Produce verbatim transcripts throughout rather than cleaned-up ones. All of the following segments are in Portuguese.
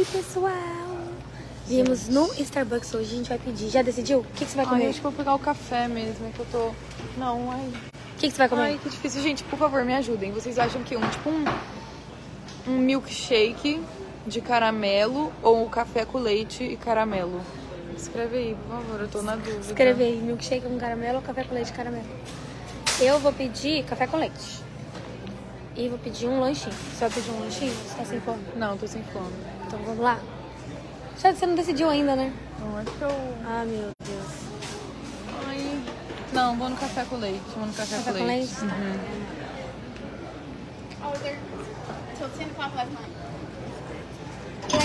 E pessoal, viemos no Starbucks hoje, a gente vai pedir. Já decidiu? O que, que você vai comer? Ai, acho que vou pegar o café mesmo, é que eu tô... Não, ai... O que, que você vai comer? Ai, que difícil. Gente, por favor, me ajudem. Vocês acham que um, tipo um, um milkshake de caramelo ou um café com leite e caramelo? Escreve aí, por favor, eu tô na dúvida. Escreve aí, milkshake com caramelo ou café com leite e caramelo? Eu vou pedir café com leite. E vou pedir um lanchinho. Você vai pedir um lanchinho? Você tá sem fome? Não, tô sem fome. Então vamos lá? Você não decidiu ainda, né? Não, acho que eu... Ah, meu Deus. Ai... Não, vou no café com leite. Vou no café, café com, com leite. leite? Uhum. Oh, they're... Till ten o'clock last night.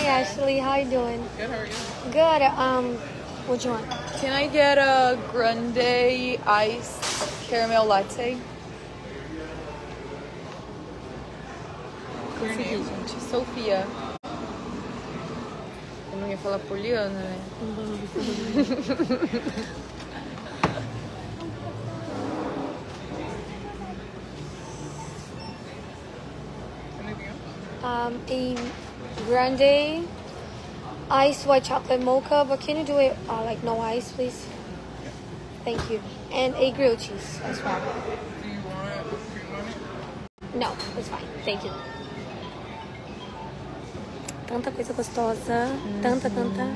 Hi, Ashley. How you doing? Good, how are you? Good. Um, what do you want? Can I get a grande iced caramel latte? Consegui, gente. Sofia. Eu não ia falar por Liana, né? um, a grande ice white chocolate mocha, but can you do it uh, like no ice, please? Thank you. And a grilled cheese as well. Do you want it? Do you want it? No, it's fine. Thank you. Tanta coisa gostosa, uhum. tanta, tanta.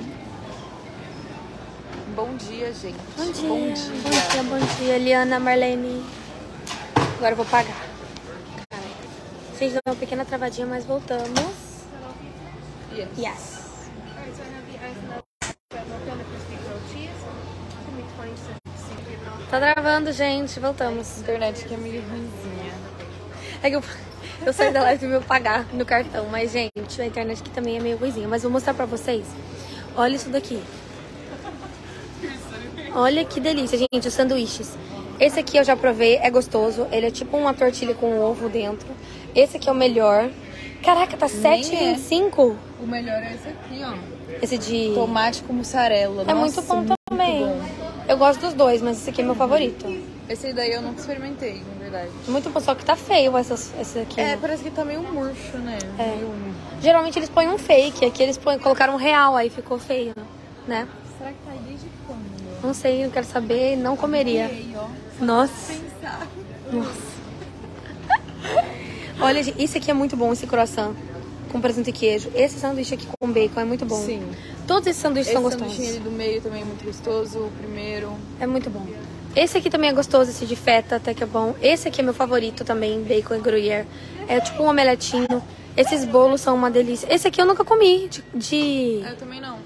Bom dia, gente. Bom dia. Bom dia, bom dia, bom dia. Liana, Marlene. Agora eu vou pagar. Vocês dão uma pequena travadinha, mas voltamos. Yes. Yes. Tá travando, gente. Voltamos. Internet que é meio ruimzinha. É que eu... Eu saí da live do meu pagar no cartão, mas, gente, a internet aqui também é meio ruimzinha. Mas vou mostrar pra vocês. Olha isso daqui. Olha que delícia, gente, os sanduíches. Esse aqui eu já provei, é gostoso. Ele é tipo uma tortilha com ovo dentro. Esse aqui é o melhor. Caraca, tá sete reais e vinte e cinco centavos. É. O melhor é esse aqui, ó. Esse de... tomate com mussarela. É. Nossa, muito bom muito também. Bom. Eu gosto dos dois, mas esse aqui é meu favorito. Esse daí eu nunca experimentei, na verdade. Muito bom, só que tá feio essas, esse aqui. É, parece que tá meio murcho, né? É. Meio... Geralmente eles põem um fake, aqui eles põem, colocaram um real, aí ficou feio, né? Será que tá aí desde quando? Não sei, não quero saber, não comeria. Aí, ó. Nossa. Nossa. Olha, gente, isso aqui é muito bom, esse croissant com presunto e queijo. Esse sanduíche aqui com bacon é muito bom. Sim. Todos esses sanduíches esse são gostosos. Esse sanduíche do meio também é muito gostoso, o primeiro. É muito bom. Esse aqui também é gostoso, esse de feta, até que é bom. Esse aqui é meu favorito também, bacon e gruyère. É tipo um omeletinho. Esses bolos são uma delícia. Esse aqui eu nunca comi, de... de... Eu também não.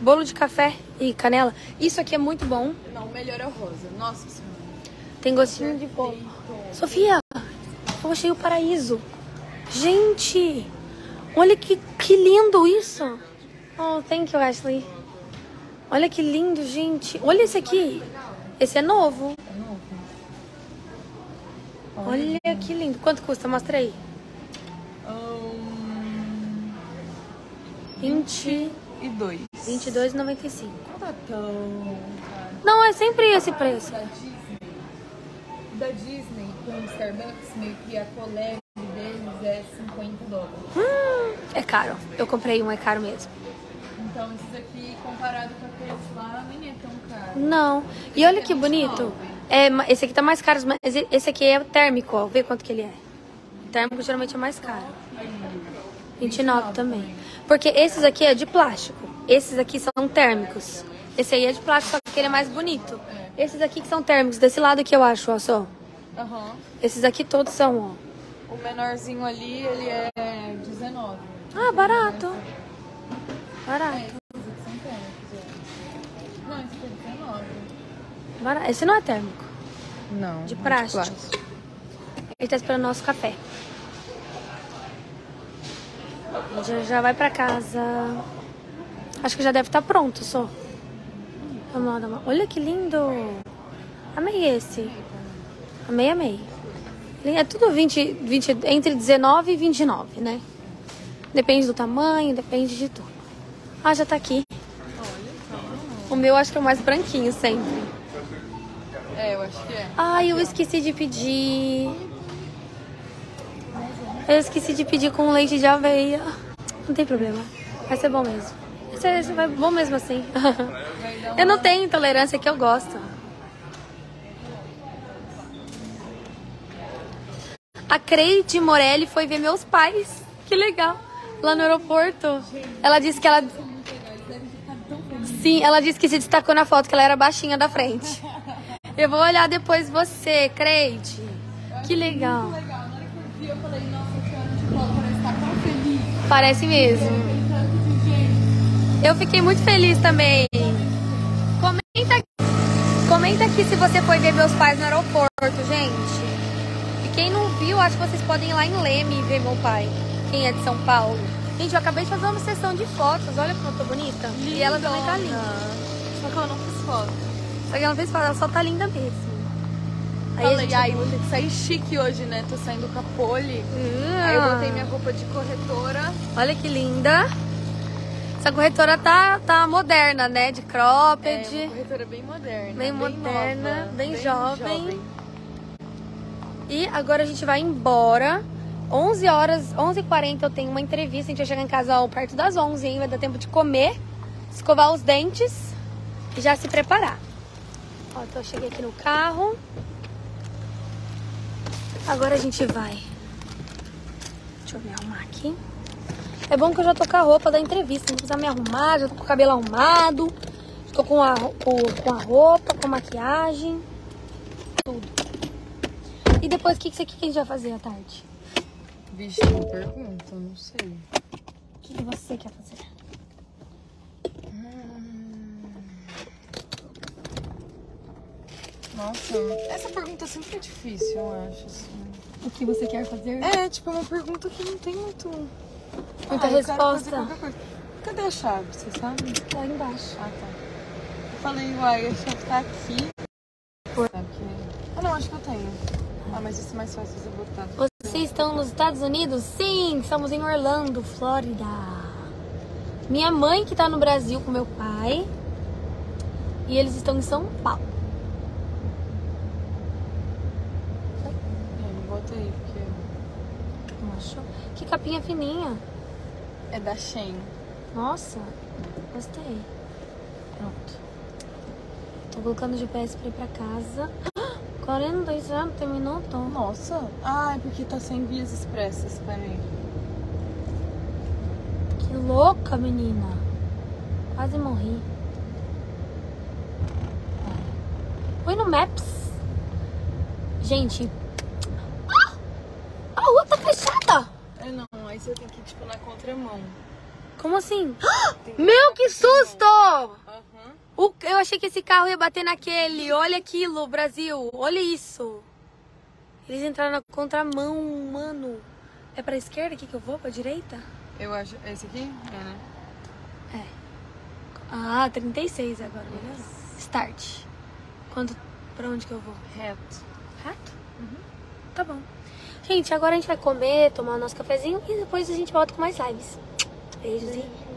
Bolo de café e canela. Isso aqui é muito bom. Não, o melhor é o rosa. Nossa Senhora. Tem gostinho de bolo. Sofia, eu achei o paraíso. Gente, olha que, que lindo isso. Oh, thank you, Ashley. Olha que lindo, gente. Olha esse aqui. Esse é novo. É novo. Olha, Olha que lindo. Quanto custa? Mostra aí. Um... vinte e dois reais e noventa e cinco centavos. vinte e dois reais e noventa e cinco centavos. Não tá tão... Não, é sempre esse preço. Da Disney, da Disney com o Starbucks, meio que a collab deles é cinquenta dólares. Hum, é caro. Eu comprei um, é caro mesmo. Então, esses aqui, comparado com aqueles lá, nem é tão caro. Não. E olha que bonito. É, esse aqui tá mais caro, mas esse aqui é térmico, ó. Vê quanto que ele é. O térmico geralmente é mais caro. vinte e nove reais também. Porque esses aqui é de plástico. Esses aqui são térmicos. Esse aí é de plástico, só que ele é mais bonito. Esses aqui que são térmicos, desse lado aqui eu acho, ó, só. Uhum. Esses aqui todos são, ó. O menorzinho ali, ele é dezenove reais. Ah, barato. Barato. Não, esse aqui é dezenove reais. Barato. Esse não é térmico? Não. De plástico. Ele tá esperando o nosso café. Ele já, já vai pra casa. Acho que já deve estar pronto, só. Vamos lá, vamos lá. Olha que lindo. Amei esse. Amei, amei. É tudo vinte, vinte, entre dezenove e vinte e nove, né? Depende do tamanho, depende de tudo. Ah, já tá aqui. O meu acho que é o mais branquinho sempre. É, eu acho que é. Ai, eu esqueci de pedir. Eu esqueci de pedir com leite de aveia. Não tem problema. Vai ser bom mesmo. Vai ser bom mesmo assim. Eu não tenho intolerância, que eu gosto. A Creide Morelli foi ver meus pais. Que legal. Lá no aeroporto. Ela disse que ela... Sim, ela disse que se destacou na foto, que ela era baixinha da frente. Eu vou olhar depois você, Creide. Que legal. Eu falei, nossa, que hora de bola, parece estar tão feliz. Parece mesmo. Eu fiquei muito feliz também. Comenta, comenta aqui se você foi ver meus pais no aeroporto, gente. E quem não viu, acho que vocês podem ir lá em Leme e ver meu pai. Quem é de São Paulo. Gente, eu acabei de fazer uma sessão de fotos. Olha como eu tô bonita. Lindona. E ela também tá linda. Só que ela não fez foto. Só que ela não fez foto, ela só tá linda mesmo. Aí falei, gente... ai, ah, vou ter que sair chique hoje, né? Tô saindo com a pole. Hum. Aí eu botei minha roupa de corretora. Olha que linda. Essa corretora tá, tá moderna, né? De cropped. É, uma corretora bem moderna. Bem, bem moderna, nova, bem, bem jovem. jovem. E agora a gente vai embora. onze horas, onze e quarenta eu tenho uma entrevista. A gente vai chegar em casa ó, perto das onze, hein? Vai dar tempo de comer, escovar os dentes e já se preparar. Ó, então eu cheguei aqui no carro. Agora a gente vai... Deixa eu me arrumar aqui. É bom que eu já tô com a roupa da entrevista. Não precisa me arrumar, já tô com o cabelo arrumado. Tô com a, com a roupa, com a maquiagem. Tudo. E depois, o que, que, que a gente vai fazer à tarde? Vixe, uma pergunta, não sei. O que, que você quer fazer? Nossa, essa pergunta sempre é difícil, eu acho, assim. O que você quer fazer? É, tipo, é uma pergunta que não tem muito... Muita ah, resposta. Cadê a chave, você sabe? Tá aí embaixo. Ah, tá. Eu falei, uai, a chave tá aqui. Por... Ah, não, acho que eu tenho. Ah, mas isso é mais fácil de botar. Vocês estão nos Estados Unidos? Sim, estamos em Orlando, Flórida. Minha mãe que tá no Brasil com meu pai. E eles estão em São Paulo. Aí, porque... Não achou? Que capinha fininha. É da Shein. Nossa, gostei. Pronto. Tô colocando o G P S pra ir pra casa. quarenta e dois já não terminou, Tom. Nossa. Ah, é porque tá sem vias expressas, peraí. Que louca, menina. Quase morri. Foi no Maps. Gente... Aí você tem que ir, tipo, na contramão. Como assim? Que... Meu, que susto! Uhum. O... Eu achei que esse carro ia bater naquele. Olha aquilo, Brasil. Olha isso. Eles entraram na contramão, mano. É pra esquerda aqui que eu vou? Pra direita? Eu acho... É esse aqui? É, né? É. Ah, trinta e seis agora. Beleza? Yes. Start. Quando... Pra onde que eu vou? Reto. Reto? Uhum. Tá bom. Gente, agora a gente vai comer, tomar o nosso cafezinho e depois a gente volta com mais lives. Beijos e...